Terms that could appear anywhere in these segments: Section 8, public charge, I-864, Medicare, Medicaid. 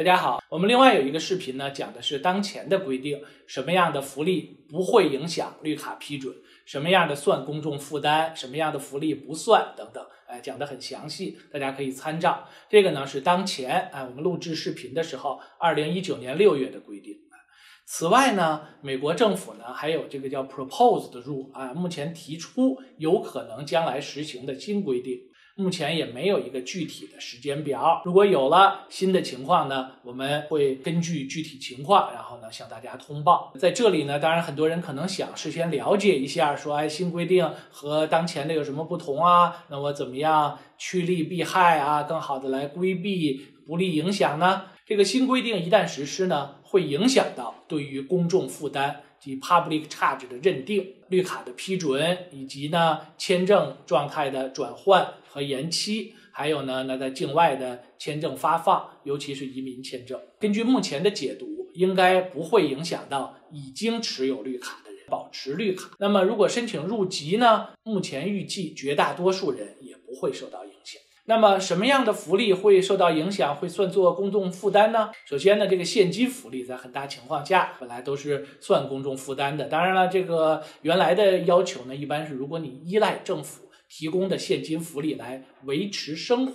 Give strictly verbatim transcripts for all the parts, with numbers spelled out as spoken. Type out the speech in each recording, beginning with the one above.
大家好，我们另外有一个视频呢，讲的是当前的规定，什么样的福利不会影响绿卡批准，什么样的算公众负担，什么样的福利不算等等，哎、呃，讲得很详细，大家可以参照。这个呢是当前啊、呃、我们录制视频的时候， 二零一九年六月的规定。此外呢，美国政府呢还有这个叫 proposed rule 啊，目前提出有可能将来实行的新规定。 目前也没有一个具体的时间表，如果有了新的情况呢，我们会根据具体情况，然后呢向大家通报。在这里呢，当然很多人可能想事先了解一下，说哎新规定和当前的有什么不同啊？那我怎么样趋利避害啊，更好的来规避不利影响呢？这个新规定一旦实施呢，会影响到对于公众负担及 public charge 的认定、绿卡的批准，以及呢签证状态的转换 和延期，还有呢，那在境外的签证发放，尤其是移民签证，根据目前的解读，应该不会影响到已经持有绿卡的人保持绿卡。那么，如果申请入籍呢，目前预计绝大多数人也不会受到影响。那么，什么样的福利会受到影响，会算作公众负担呢？首先呢，这个现金福利在很大情况下本来都是算公众负担的。当然了，这个原来的要求呢，一般是如果你依赖政府 提供的现金福利来维持生活，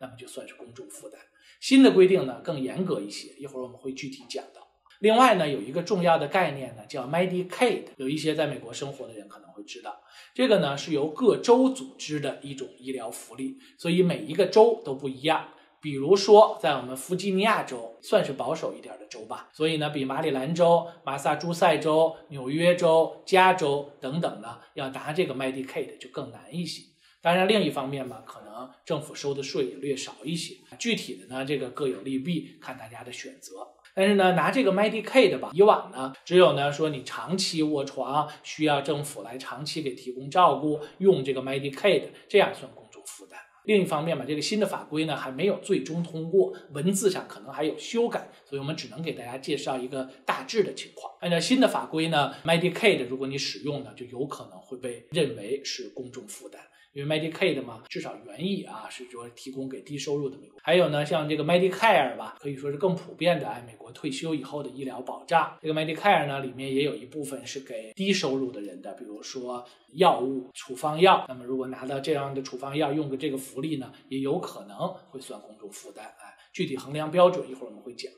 那么就算是公众负担。新的规定呢更严格一些，一会儿我们会具体讲到。另外呢，有一个重要的概念呢叫 Medicaid， 有一些在美国生活的人可能会知道，这个呢是由各州组织的一种医疗福利，所以每一个州都不一样。 比如说，在我们弗吉尼亚州算是保守一点的州吧，所以呢，比马里兰州、马萨诸塞州、纽约州、加州等等呢，要拿这个 Medicaid 就更难一些。当然，另一方面嘛，可能政府收的税也略少一些。具体的呢，这个各有利弊，看大家的选择。 但是呢，拿这个 Medicaid 吧，以往呢，只有呢说你长期卧床，需要政府来长期给提供照顾，用这个 Medicaid， 这样算公众负担。另一方面吧，这个新的法规呢还没有最终通过，文字上可能还有修改，所以我们只能给大家介绍一个大致的情况。按照新的法规呢 ，Medicaid 如果你使用呢，就有可能会被认为是公众负担。 因为 Medicaid 嘛，至少原意啊是说提供给低收入的美国。还有呢，像这个 Medicare 吧，可以说是更普遍的哎，美国退休以后的医疗保障。这个 Medicare 呢，里面也有一部分是给低收入的人的，比如说药物、处方药。那么如果拿到这样的处方药，用个这个福利呢，也有可能会算公众负担哎。具体衡量标准一会儿我们会讲。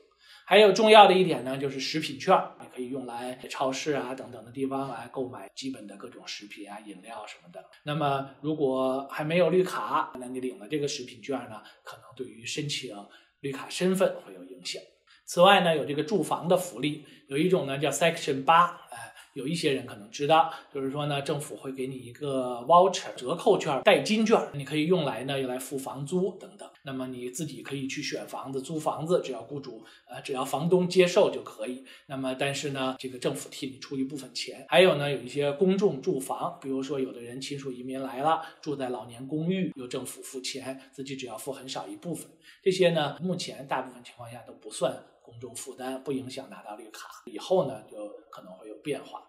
还有重要的一点呢，就是食品券，也可以用来超市啊等等的地方来购买基本的各种食品啊、饮料什么的。那么，如果还没有绿卡，那你领了这个食品券呢，可能对于申请绿卡身份会有影响。此外呢，有这个住房的福利，有一种呢叫 Section 八，哎，有一些人可能知道，就是说呢，政府会给你一个 voucher 折扣券、代金券，你可以用来呢用来付房租等等。 那么你自己可以去选房子、租房子，只要雇主呃，只要房东接受就可以。那么但是呢，这个政府替你出一部分钱。还有呢，有一些公众住房，比如说有的人亲属移民来了，住在老年公寓，由政府付钱，自己只要付很少一部分。这些呢，目前大部分情况下都不算公众负担，不影响拿到绿卡。以后呢，就可能会有变化。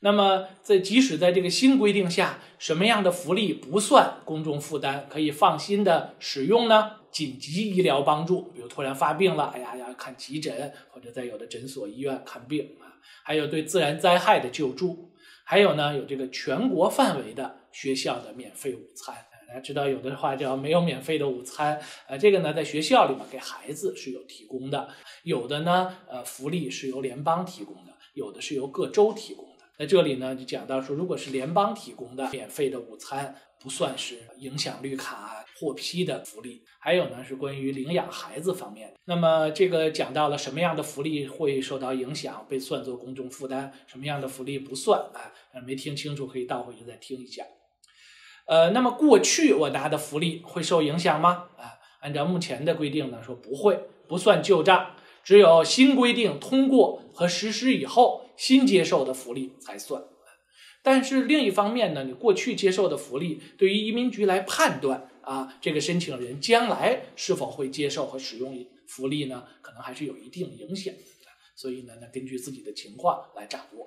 那么，在即使在这个新规定下，什么样的福利不算公众负担，可以放心的使用呢？紧急医疗帮助，比如突然发病了，哎呀呀，看急诊，或者在有的诊所、医院看病啊，还有对自然灾害的救助，还有呢，有这个全国范围的学校的免费午餐。 大家知道，有的话叫没有免费的午餐，呃，这个呢，在学校里面给孩子是有提供的，有的呢，呃，福利是由联邦提供的，有的是由各州提供的。在这里呢，就讲到说，如果是联邦提供的免费的午餐，不算是影响绿卡获批的福利。还有呢，是关于领养孩子方面。那么这个讲到了什么样的福利会受到影响，被算作公众负担，什么样的福利不算啊？没听清楚可以倒回去再听一下。 呃，那么过去我拿的福利会受影响吗？啊，按照目前的规定呢，说不会，不算旧账，只有新规定通过和实施以后，新接受的福利才算。但是另一方面呢，你过去接受的福利，对于移民局来判断啊，这个申请人将来是否会接受和使用福利呢，可能还是有一定影响的。所以呢，那根据自己的情况来掌握。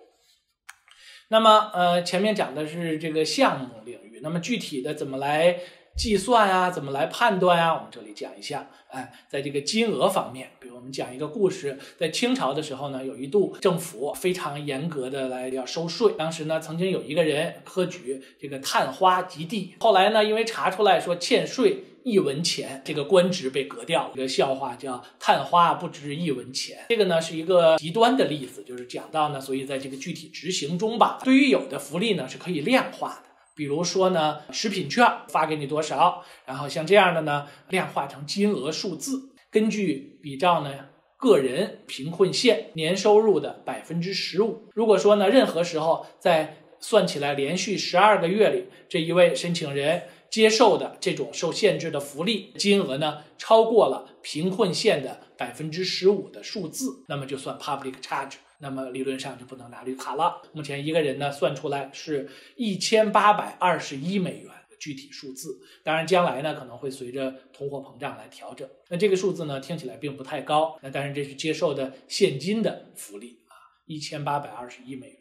那么，呃，前面讲的是这个项目领域。 那么具体的怎么来计算啊，怎么来判断啊，我们这里讲一下。哎，在这个金额方面，比如我们讲一个故事，在清朝的时候呢，有一度政府非常严格的来要收税。当时呢，曾经有一个人科举这个探花及第，后来呢，因为查出来说欠税一文钱，这个官职被革掉了。这个笑话叫探花不值一文钱。这个呢是一个极端的例子，就是讲到呢，所以在这个具体执行中吧，对于有的福利呢是可以量化的。比如说呢，食品券发给你多少，然后像这样的呢，量化成金额数字，根据比照呢个人贫困线年收入的 百分之十五。 如果说呢，任何时候在算起来连续十二个月里，这一位申请人接受的这种受限制的福利金额呢，超过了贫困线的 百分之十五 的数字，那么就算 public charge。那么理论上就不能拿绿卡了。目前一个人呢算出来是一千八百二十一美元的具体数字，当然将来呢可能会随着通货膨胀来调整。那这个数字呢听起来并不太高，那但是这是接受的现金的福利啊， 一千八百二十一美元。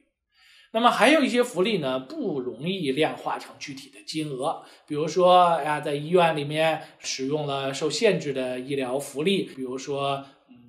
那么还有一些福利呢不容易量化成具体的金额，比如说呀，在医院里面使用了受限制的医疗福利，比如说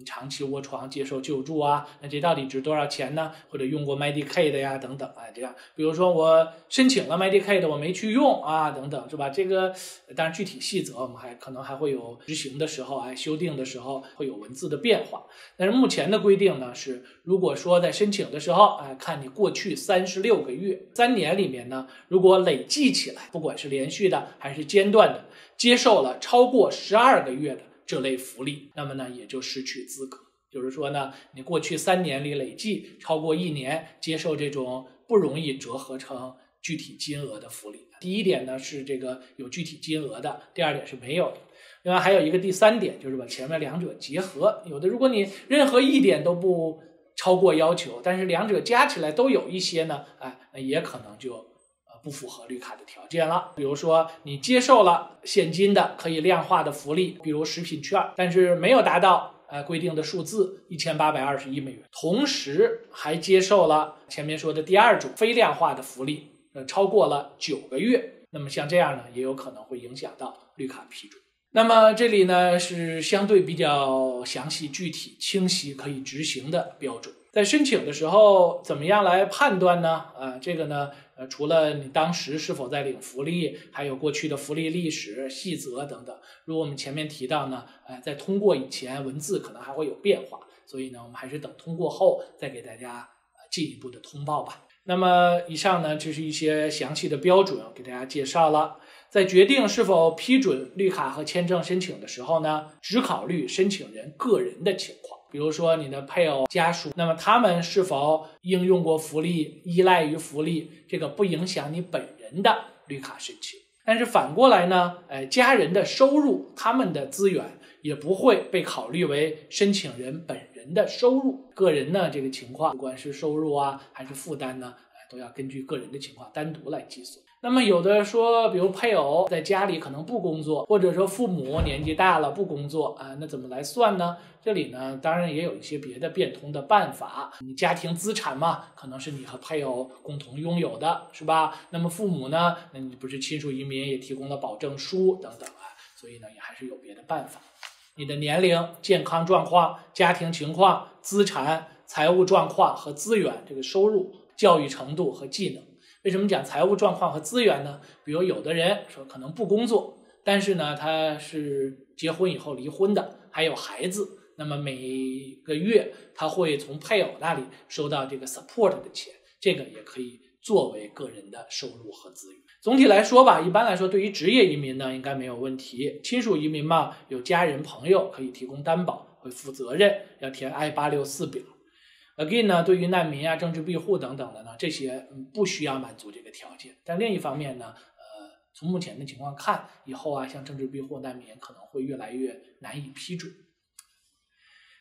长期卧床接受救助啊，那这到底值多少钱呢？或者用过 Medicaid 的呀，等等啊，这样，比如说我申请了 Medicaid 的，我没去用啊，等等，是吧？这个当然具体细则我们还可能还会有执行的时候，哎，修订的时候会有文字的变化。但是目前的规定呢是，如果说在申请的时候，哎，看你过去三十六个月、三年里面呢，如果累计起来，不管是连续的还是间断的，接受了超过十二个月的这类福利，那么呢也就失去资格。就是说呢，你过去三年里累计超过一年接受这种不容易折合成具体金额的福利。第一点呢是这个有具体金额的，第二点是没有的。另外还有一个第三点，就是把前面两者结合。有的如果你任何一点都不超过要求，但是两者加起来都有一些呢，哎，也可能就不符合绿卡的条件了。比如说你接受了现金的可以量化的福利，比如食品券，但是没有达到呃规定的数字一千八百二十一美元，同时还接受了前面说的第二种非量化的福利，呃超过了九个月，那么像这样呢也有可能会影响到绿卡批准。那么这里呢是相对比较详细、具体、清晰可以执行的标准。在申请的时候怎么样来判断呢？啊，这个呢呃，除了你当时是否在领福利，还有过去的福利历史、细则等等。如果我们前面提到呢，呃，在通过以前文字可能还会有变化，所以呢，我们还是等通过后再给大家呃进一步的通报吧。那么以上呢，这是一些详细的标准给大家介绍了。在决定是否批准绿卡和签证申请的时候呢，只考虑申请人个人的情况。比如说你的配偶、家属，那么他们是否应用过福利、依赖于福利，这个不影响你本人的绿卡申请。但是反过来呢，呃，家人的收入、他们的资源也不会被考虑为申请人本人的收入。个人呢，这个情况，不管是收入啊，还是负担呢，都要根据个人的情况单独来计算。那么有的说，比如配偶在家里可能不工作，或者说父母年纪大了不工作啊，那怎么来算呢？这里呢，当然也有一些别的变通的办法。你家庭资产嘛，可能是你和配偶共同拥有的，是吧？那么父母呢，那你不是亲属移民也提供了保证书等等啊，所以呢，也还是有别的办法。你的年龄、健康状况、家庭情况、资产、财务状况和资源，这个收入、教育程度和技能。为什么讲财务状况和资源呢？比如有的人说可能不工作，但是呢他是结婚以后离婚的，还有孩子，那么每个月他会从配偶那里收到这个 support 的钱，这个也可以作为个人的收入和资源。总体来说吧，一般来说对于职业移民呢应该没有问题。亲属移民嘛，有家人朋友可以提供担保，会负责任，要填 I 八六四 表。Again 呢，对于难民啊、政治庇护等等的呢，这些不需要满足这个条件。但另一方面呢，呃，从目前的情况看，以后啊，像政治庇护、难民可能会越来越难以批准。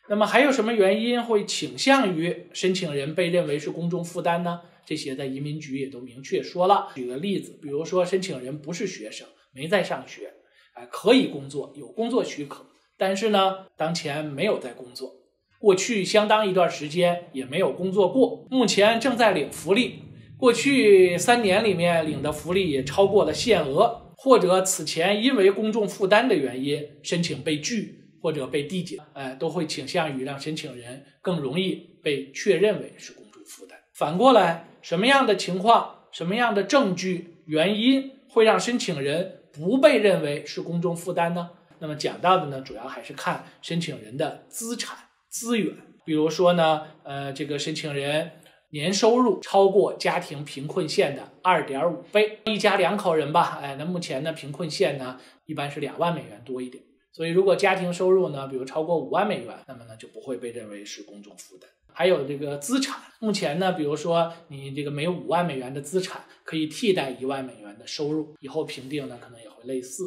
那么还有什么原因会倾向于申请人被认为是公众负担呢？这些在移民局也都明确说了。举个例子，比如说申请人不是学生，没在上学，哎，可以工作，有工作许可，但是呢，当前没有在工作。过去相当一段时间也没有工作过，目前正在领福利，过去三年里面领的福利也超过了限额，或者此前因为公众负担的原因，申请被拒或者被递减，哎、呃，都会倾向于让申请人更容易被确认为是公众负担。反过来，什么样的情况、什么样的证据、原因会让申请人不被认为是公众负担呢？那么讲到的呢，主要还是看申请人的资产、资源，比如说呢，呃，这个申请人。 年收入超过家庭贫困线的 二点五 倍，一家两口人吧，哎，那目前呢贫困线呢一般是两万美元多一点，所以如果家庭收入呢，比如超过五万美元，那么呢就不会被认为是公众负担。还有这个资产，目前呢，比如说你这个每五万美元的资产可以替代一万美元的收入，以后评定呢可能也会类似。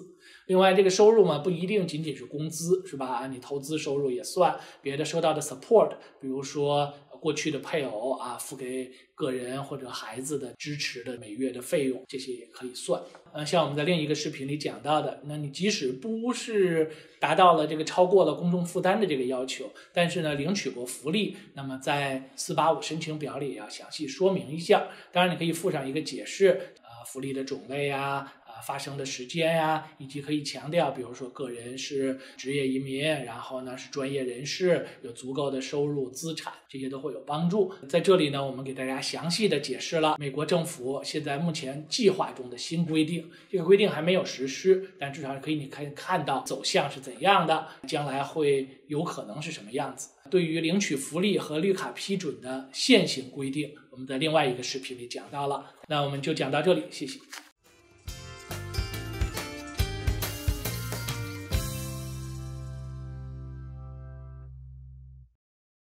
另外这个收入嘛不一定仅仅是工资，是吧？你投资收入也算，别的收到的 support， 比如说。 过去的配偶啊，付给个人或者孩子的支持的每月的费用，这些也可以算。呃，像我们在另一个视频里讲到的，那你即使不是达到了这个超过了公众负担的这个要求，但是呢，领取过福利，那么在四八五申请表里也要详细说明一下。当然，你可以附上一个解释，呃，福利的种类呀。 发生的时间呀、啊，以及可以强调，比如说个人是职业移民，然后呢是专业人士，有足够的收入、资产，这些都会有帮助。在这里呢，我们给大家详细的解释了美国政府现在目前计划中的新规定。这个规定还没有实施，但至少可以你可以看到走向是怎样的，将来会有可能是什么样子。对于领取福利和绿卡批准的现行规定，我们在另外一个视频里讲到了。那我们就讲到这里，谢谢。